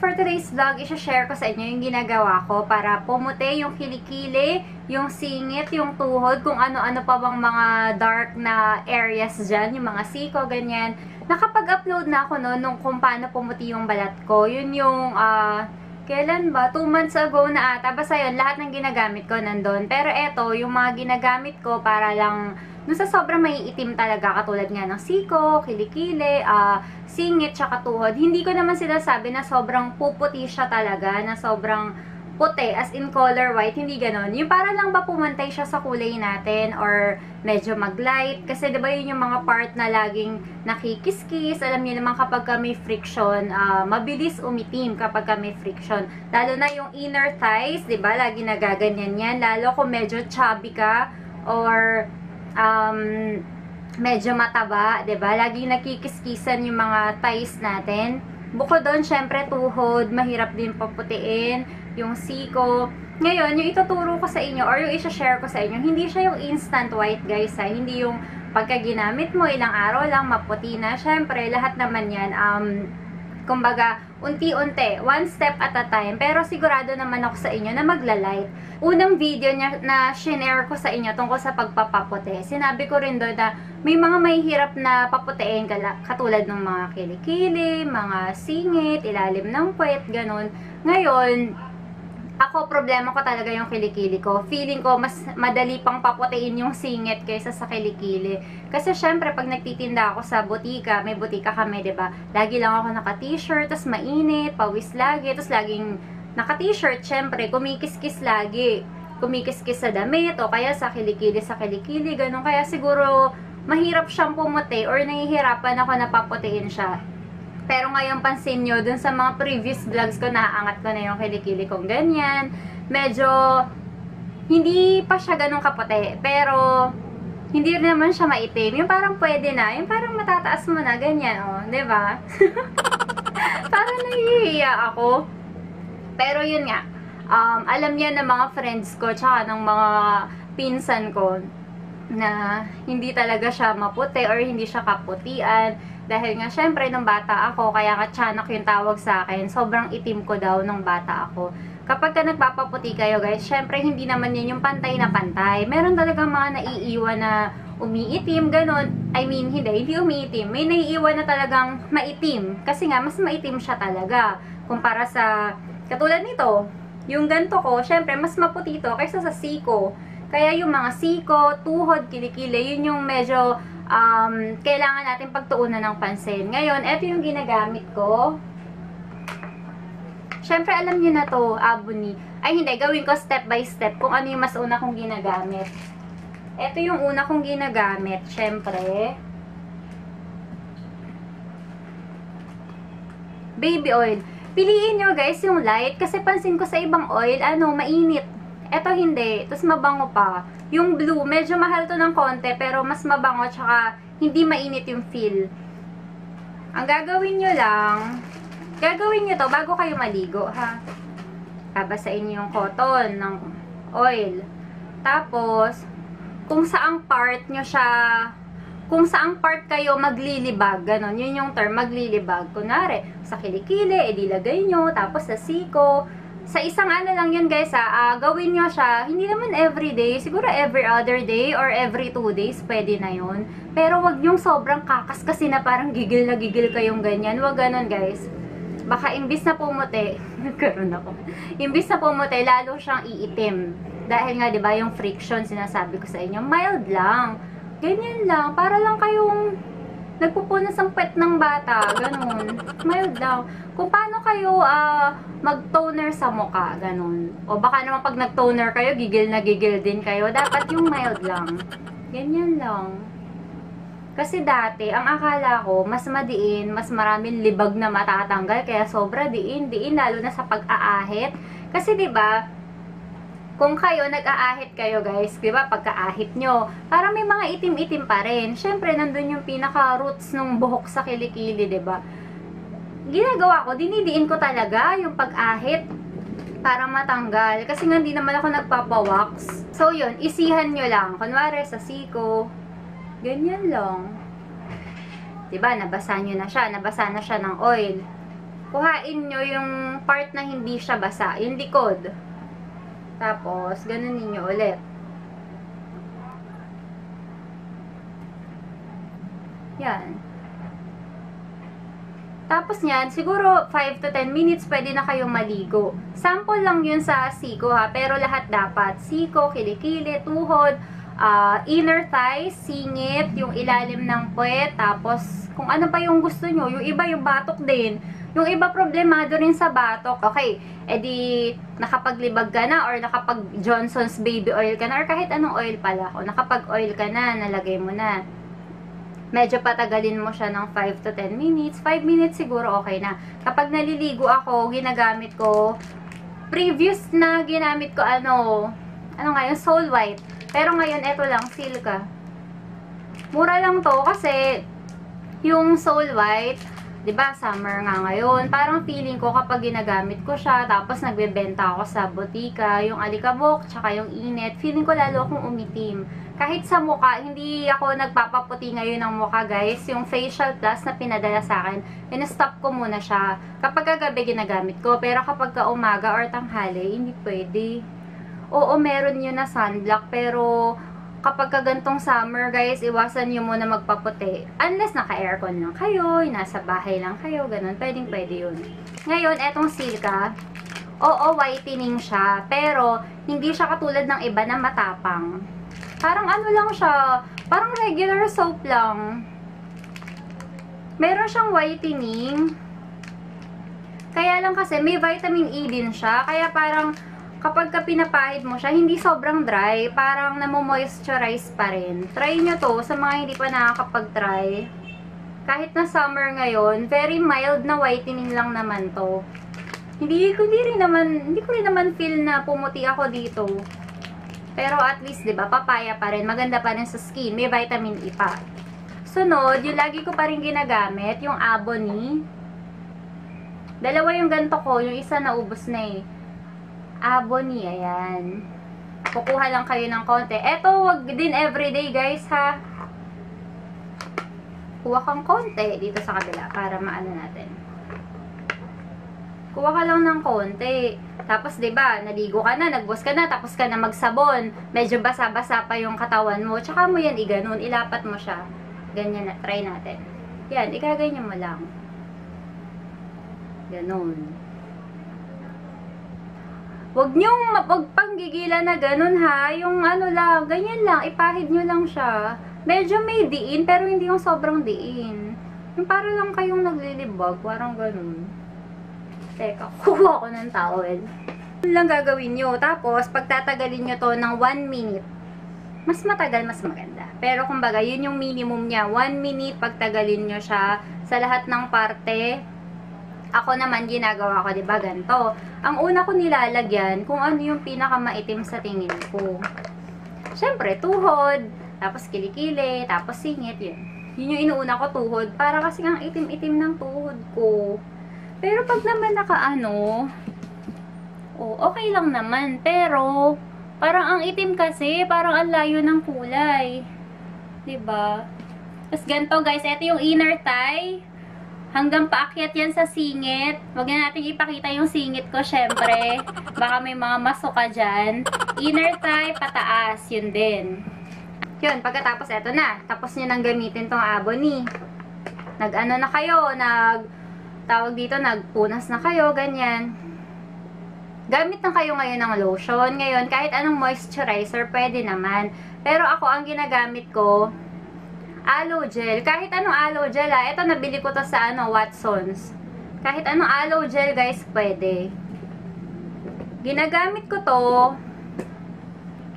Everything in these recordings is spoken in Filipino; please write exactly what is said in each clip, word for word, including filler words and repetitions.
for today's vlog, isha-share ko sa inyo yung ginagawa ko para pumuti yung kilikili, yung singit, yung tuhod, kung ano-ano pa bang mga dark na areas dyan, yung mga siko, ganyan. Nakapag-upload na ako noon nung kung paano pumuti yung balat ko. Yun yung, ah, uh, kailan ba? two months ago na ata. Basta yun, lahat ng ginagamit ko nandun. Pero eto, yung mga ginagamit ko para lang nung sa sobrang maiitim talaga, katulad nga ng siko, kilikili, uh, singit, tsaka tuhod. Hindi ko naman sila sabi na sobrang puputi siya talaga, na sobrang puti, as in color white, hindi ganon. Yung para lang ba pumantay siya sa kulay natin or medyo maglight. Kasi diba yun yung mga part na laging nakikiskis. Alam niyo naman kapag may friction, uh, mabilis umitim kapag may friction. Lalo na yung inner thighs, diba? Lagi nagaganyan yan. Lalo kung medyo chubby ka or Um, medyo mataba, diba? Laging nakikiskisan yung mga thighs natin. Bukod doon, syempre, tuhod, mahirap din paputiin, yung siko. Ngayon, yung ituturo ko sa inyo, or yung isha-share ko sa inyo, hindi siya yung instant white, guys, ha? Hindi yung pagka ginamit mo, ilang araw lang, maputi na. Syempre, lahat naman yan, um, kumbaga, unti-unti, one step at a time. Pero sigurado naman ako sa inyo na maglalight. Unang video niya na shinare ko sa inyo tungkol sa pagpapaputi, sinabi ko rin doon na may mga mahihirap na paputiin, katulad ng mga kilikili, mga singit, ilalim ng puwet, ganun. Ngayon, ako, problema ko talaga yung kilikili ko. Feeling ko, mas madali pang paputiin yung singit kaysa sa kilikili. Kasi syempre, pag nagtitinda ako sa butika, may butika kami, diba? Lagi lang ako naka-t-shirt, tas mainit, pawis lagi, tas laging naka-t-shirt, syempre, kumikiskis lagi. Kumikiskis sa damit, o kaya sa kilikili, sa kilikili, ganun. Kaya siguro, mahirap siyang pumuti, or nahihirapan ako na paputiin siya. Pero ngayon, pansin nyo, dun sa mga previous vlogs ko, naaangat ko na yung kilikili kong ganyan. Medyo, hindi pa siya ganun kaputi, pero hindi rin naman siya maitim. Yung parang pwede na, yung parang matataas mo na, ganyan, o, diba? Parang nahihiya ako. Pero yun nga, um, alam yan ng mga friends ko, tsaka ng mga pinsan ko, na hindi talaga siya maputi or hindi siya kaputian. Dahil nga, syempre, nung bata ako, kaya nga tiyanak yung tawag sa akin, sobrang itim ko daw nung bata ako. Kapag ka nagpapaputi kayo, guys, syempre, hindi naman yun yung pantay na pantay. Meron talaga mga naiiwan na umiitim, ganun. I mean, hindi, hindi umiitim. May naiiwan na talagang maitim. Kasi nga, mas maitim siya talaga. Kumpara sa, katulad nito, yung ganto ko, syempre, mas maputi to kaysa sa siko. Kaya yung mga siko, tuhod, kilikili, yun yung medyo Um, kailangan natin pagtuunan ng pansin. Ngayon, eto yung ginagamit ko. Siyempre, alam nyo na to, abuni. Ay, hindi. Gawin ko step by step kung ano yung mas una kong ginagamit. Eto yung una kong ginagamit. Siyempre, baby oil. Piliin nyo, guys, yung light. Kasi pansin ko sa ibang oil, ano, mainit. Eto hindi, tapos mabango pa. Yung blue, medyo mahal to ng konti, pero mas mabango, tsaka hindi mainit yung feel. Ang gagawin nyo lang, gagawin nyo to bago kayo maligo, ha? Babasain nyo yung cotton ng oil. Tapos, kung saang part nyo siya, kung saang part kayo maglilibag, ganon, yun yung term, maglilibag. Kunwari, sa kilikili, edilagay nyo, tapos sa siko. Sa isang ano lang yun, guys, ha, uh, gawin nyo siya, hindi naman everyday, siguro every other day or every two days, pwede na yun. Pero wag yung sobrang kakas kasi na parang gigil na gigil kayong ganyan, wag ganun, guys. Baka imbis na pumuti, nagkaroon ako, imbis na pumuti, lalo siyang iitim. Dahil nga, diba, yung friction, sinasabi ko sa inyo, mild lang, ganyan lang, para lang kayong nagpupunas ang pet ng bata, ganun. Mild daw. Kung paano kayo uh, mag-toner sa mukha, ganun. O baka naman pag nag-toner kayo, gigil na gigil din kayo. Dapat yung mild lang. Ganyan lang. Kasi dati, ang akala ko, mas madiin, mas maraming libag na matatanggal. Kaya sobra diin, diin, lalo na sa pag-aahit. Kasi diba, kung kayo, nag-aahit kayo, guys, diba, pagka-ahit nyo, parang may mga itim-itim pa rin. Siyempre, nandun yung pinaka-roots ng buhok sa kilikili, diba? Ginagawa ko, dinidiin ko talaga yung pag-ahit para matanggal. Kasi nga, hindi naman ako nagpapawax. So, yun, isihan nyo lang. Kunwari, sa siko, ganyan lang. Diba, nabasa nyo na siya, nabasa na siya ng oil. kuhain nyo yung part na hindi siya basa, yung likod. Tapos, ganunin nyo ulit. Yan. Tapos nyan, siguro five to ten minutes pwede na kayong maligo. Sample lang yun sa siko ha, pero lahat dapat. Siko, kilikili, tuhod, uh, inner thighs, singit, yung ilalim ng puwet, tapos kung ano pa yung gusto nyo. Yung iba yung batok din. Yung iba problemado rin sa batok. Okay, edi nakapaglibag ka na or nakapag Johnson's baby oil ka na or kahit anong oil pala. O nakapag oil ka na, nalagay mo na. Medyo patagalin mo siya ng five to ten minutes. five minutes siguro okay na. Kapag naliligo ako, ginagamit ko, previous na ginamit ko, ano, ano ngayon, Soul White. Pero ngayon, eto lang, Silka. Mura lang to kasi yung Soul White, diba, summer nga ngayon. Parang feeling ko kapag ginagamit ko siya, tapos nagbebenta ako sa botika, yung alikabok, tsaka yung init, feeling ko lalo akong umitim. Kahit sa mukha, hindi ako nagpapaputi ngayon ng mukha, guys. Yung facial plus na pinadala sa akin, in-stop ko muna siya. Kapag gabi ginagamit ko, pero kapag ka umaga or tanghali, hindi pwede. Oo, meron yun na sunblock, pero kapag ka gantong summer, guys, iwasan nyo muna magpaputi. Unless naka-aircon lang kayo, nasa bahay lang kayo, ganun. Pwedeng pwede yun. Ngayon, etong Silka, oo, whitening siya, pero hindi siya katulad ng iba na matapang. Parang ano lang siya, parang regular soap lang. Meron siyang whitening. Kaya lang kasi may vitamin E din siya. Kaya parang kapag ka pinapahid mo siya, hindi sobrang dry. Parang namo-moisturize pa rin. Try nyo to sa mga hindi pa nakakapag-try. Kahit na summer ngayon, very mild na whitening lang naman to. Hindi ko rin naman, hindi ko rin naman feel na pumuti ako dito. Pero at least, diba, papaya pa rin. Maganda pa rin sa skin. May vitamin E pa. Sunod, yung lagi ko pa rin ginagamit, yung Abony. Dalawa yung ganito ko. Yung isa naubos na eh. Abony, ayan. Kukuha lang kayo ng konti. Eto, wag din everyday, guys, ha. Kuha kang konti dito sa kabila para maano natin. Kuha ka lang ng konti. Tapos, diba, naligo ka na, nagwash ka na, tapos ka na magsabon. Medyo basa-basa pa yung katawan mo. Tsaka mo yan, i-ganun. Ilapat mo siya. Ganyan na. Try natin. Yan, ikaganyan mo lang. Ganun. Huwag niyong mapagpanggigilan na ganun, ha. Yung ano lang, ganyan lang. Ipahid nyo lang siya. Medyo may diin, pero hindi yung sobrang diin. Yung para lang kayong naglilibag. Parang ganun. Teka, kuha ko ng towel. Yun lang gagawin nyo. Tapos, pagtatagalin nyo to ng one minute. Mas matagal, mas maganda. Pero, kumbaga, yun yung minimum niya. one minute, pagtagalin nyo siya sa lahat ng parte. Ako naman, ginagawa ko, diba, ganito. Ang una ko nilalagyan, kung ano yung pinakamaitim sa tingin ko. Siyempre, tuhod, tapos kilikili, tapos singit, yun. Yun yung inuuna ko, tuhod. Para kasi ang itim-itim ng tuhod ko. Pero pag naman nakaano, oh, okay lang naman. Pero, parang ang itim kasi, parang ang layo ng kulay. Diba? Tapos ganito guys, ito yung inner thigh. Hanggang paakyat yan sa singit. Huwag na natin ipakita yung singit ko, syempre. Baka may mga masuka dyan. Inner thigh, pataas. Yun din. Yun, pagkatapos eto na. Tapos nyo nang gamitin tong Abony. Nag-ano na kayo, nag... tawag dito, nagpunas na kayo, ganyan. Gamit na kayo ngayon ng lotion. Ngayon, kahit anong moisturizer, pwede naman. Pero ako, ang ginagamit ko, aloe gel. Kahit anong aloe gel, ha. Ito, nabili ko to sa, ano, Watsons. Kahit anong aloe gel, guys, pwede. Ginagamit ko to,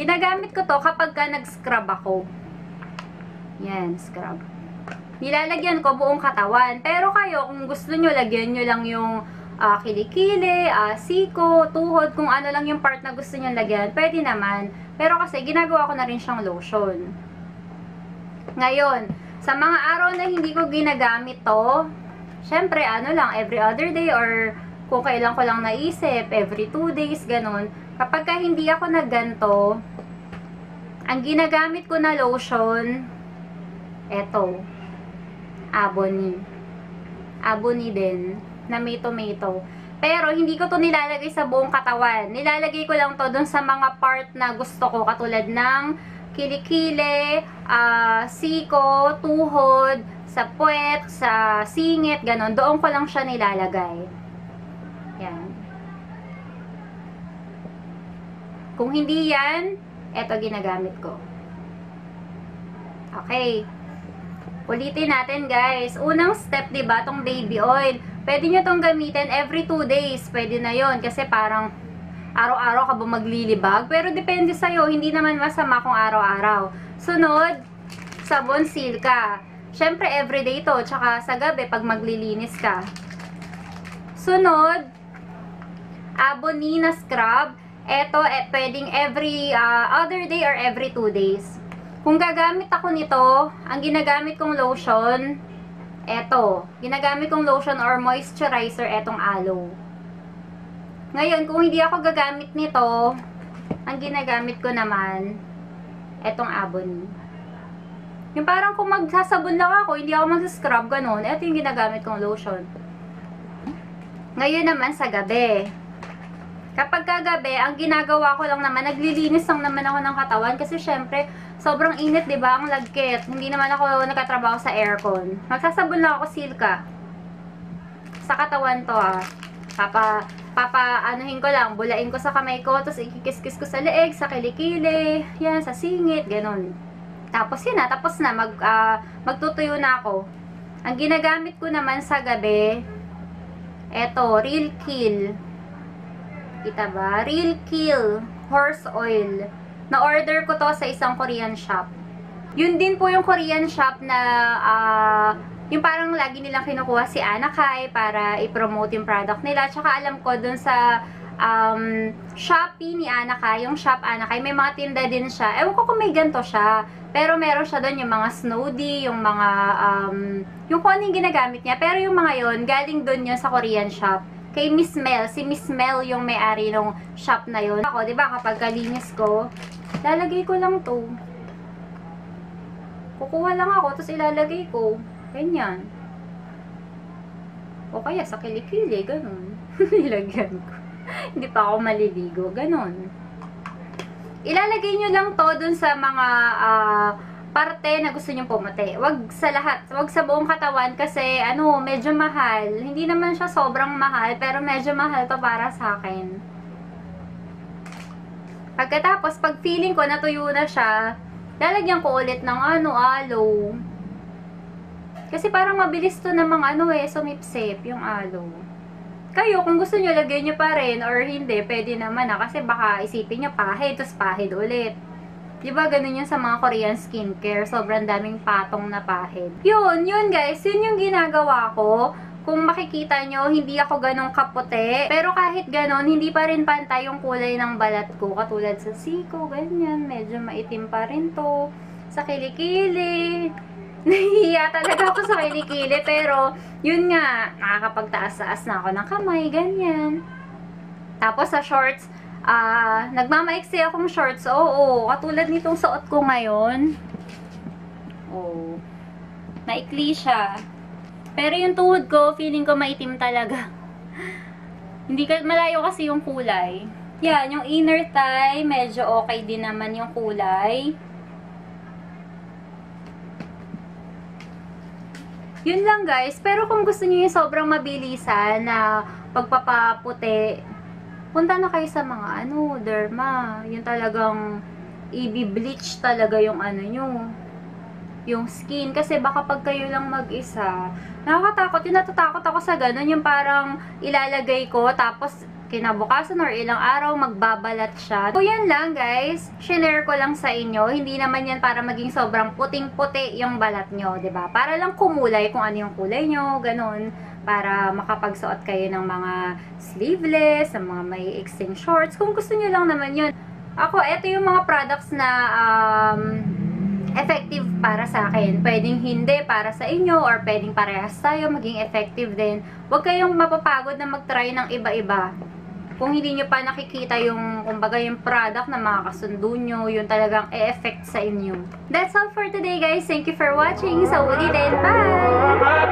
ginagamit ko to kapag ka nag-scrub ako. Yan, scrub. Nilalagyan ko buong katawan. Pero kayo, kung gusto nyo, lagyan nyo lang yung uh, kilikili, uh, siko, tuhod, kung ano lang yung part na gusto nyo lagyan, pwede naman. Pero kasi, ginagawa ko na rin siyang lotion. Ngayon, sa mga araw na hindi ko ginagamit to, syempre, ano lang, every other day or kung kailan ko lang naisip, every two days, ganun. Kapag ka hindi ako nagganto, ang ginagamit ko na lotion, eto. Abony. Abony din. na may tomato. Pero hindi ko to nilalagay sa buong katawan. Nilalagay ko lang to dun sa mga part na gusto ko, katulad ng kilikili, uh, siko, tuhod, sa puwet, sa singit, ganon. Doon ko lang siya nilalagay. Yan. Kung hindi yan, eto ginagamit ko. Okay. Ulitin natin, guys. Unang step, diba, tong baby oil. Pwede nyo itong gamitin every two days. Pwede na yon kasi parang araw-araw ka ba maglilibag. Pero depende sa'yo. Hindi naman masama kung araw-araw. Sunod, sabon silka. Siyempre, everyday ito. Tsaka sa gabi pag maglilinis ka. Sunod, abonina scrub. Ito, eh, pwedeng every uh, other day or every two days. Kung gagamit ako nito, ang ginagamit kong lotion, eto, ginagamit kong lotion or moisturizer, etong aloe. Ngayon, kung hindi ako gagamit nito, ang ginagamit ko naman, etong abon. Yung parang kung magsasabon lang ako, hindi ako magsascrub, ganun. Eto yung ginagamit kong lotion. Ngayon naman sa gabi. Kapag kagabi, ang ginagawa ko lang naman, naglilinis lang naman ako ng katawan kasi syempre, sobrang init, diba? Ang lagkit. Hindi naman ako nagkatrabaho sa aircon. Magsasabon lang ako silka. Sa katawan to, ah. Papa, papa, anuhin ko lang, bulain ko sa kamay ko, tapos ikikis-kis ko sa leeg, sa kilikili, yan, sa singit, ganun. Tapos yun na, tapos na, mag, uh, magtutuyo na ako. Ang ginagamit ko naman sa gabi, eto, Real Kill. Kita ba? Real Kill Horse Oil. Na-order ko to sa isang Korean shop. Yun din po yung Korean shop na uh, yung parang lagi nilang kinukuha si Anna Kai para i-promote yung product nila. Tsaka alam ko dun sa um, Shopee ni Anna Kai, yung shop Anna Kai, may mga tinda din siya. Ewan ko kung may ganito siya. Pero meron siya dun yung mga Snowdy, yung mga um, yung kung ano yung ginagamit niya. Pero yung mga yon galing dun yun sa Korean shop. Kay Miss Mel. Si Miss Mel yung may-ari ng shop na yun. Ako, diba, kapag kalinis ko, lalagay ko lang to. Kukuha lang ako, tapos ilalagay ko. Ganyan. O kaya, sa kilikili, ganun. Ilagyan ko. Hindi pa ako maliligo. Ganun. Ilalagay nyo lang to dun sa mga uh, parte na gusto nyo pumuti. Wag sa lahat. Wag sa buong katawan kasi ano, medyo mahal. Hindi naman siya sobrang mahal pero medyo mahal to para sa akin. Pagkatapos, pag feeling ko natuyo na siya, lalagyan ko ulit ng ano, aloe. Kasi parang mabilis to namang ano eh, sumipsip yung aloe. Kayo, kung gusto nyo, lagyan nyo pa rin or hindi, pwede naman na kasi baka isipin nyo pahid, tapos pahid ulit. Diba, ganun yun sa mga Korean skincare. Sobrang daming patong na pahid. Yun, yun guys. Yun yung ginagawa ko. Kung makikita nyo, hindi ako ganun kapote. Pero kahit ganun, hindi pa rin pantay yung kulay ng balat ko. Katulad sa siko, ganyan. Medyo maitim pa rin to. Sa kilikili. Nahihiya talaga ako sa kilikili. Pero, yun nga. Nakakapagtaas-taas na ako ng kamay. Ganyan. Tapos sa shorts, Ah, uh, nagmamaiksi akong shorts. Oo, katulad nitong suot ko ngayon. Oh. Maikli siya. Pero yung tuhod ko, feeling ko maitim talaga. Hindi ka malayo kasi yung kulay. Yan, yung inner thigh, medyo okay din naman yung kulay. Yun lang guys, pero kung gusto niyo yung sobrang mabilisan na pagpapaputi, punta na kayo sa mga ano, derma. Yung talagang i-bleach talaga yung ano nyo. Yung skin. Kasi baka pag kayo lang mag-isa, nakakatakot. Yung natatakot ako sa ganun. Yung parang ilalagay ko, tapos kinabukasan or ilang araw, magbabalat siya. So, yan lang guys. Share ko lang sa inyo. Hindi naman yan para maging sobrang puting-puti yung balat nyo, diba? Para lang kumulay kung ano yung kulay nyo, ganun. Para makapagsuot kayo ng mga sleeveless, ng mga may extend shorts. Kung gusto nyo lang naman yun. Ako, ito yung mga products na um, effective para sa akin. Pwedeng hindi para sa inyo or pwedeng parehas tayo maging effective din. Huwag kayong mapapagod na mag-try ng iba-iba. Kung hindi nyo pa nakikita yung, kumbaga, yung product na makakasundo nyo, yung talagang e-effect sa inyo. That's all for today guys. Thank you for watching. So, ulitin. Bye!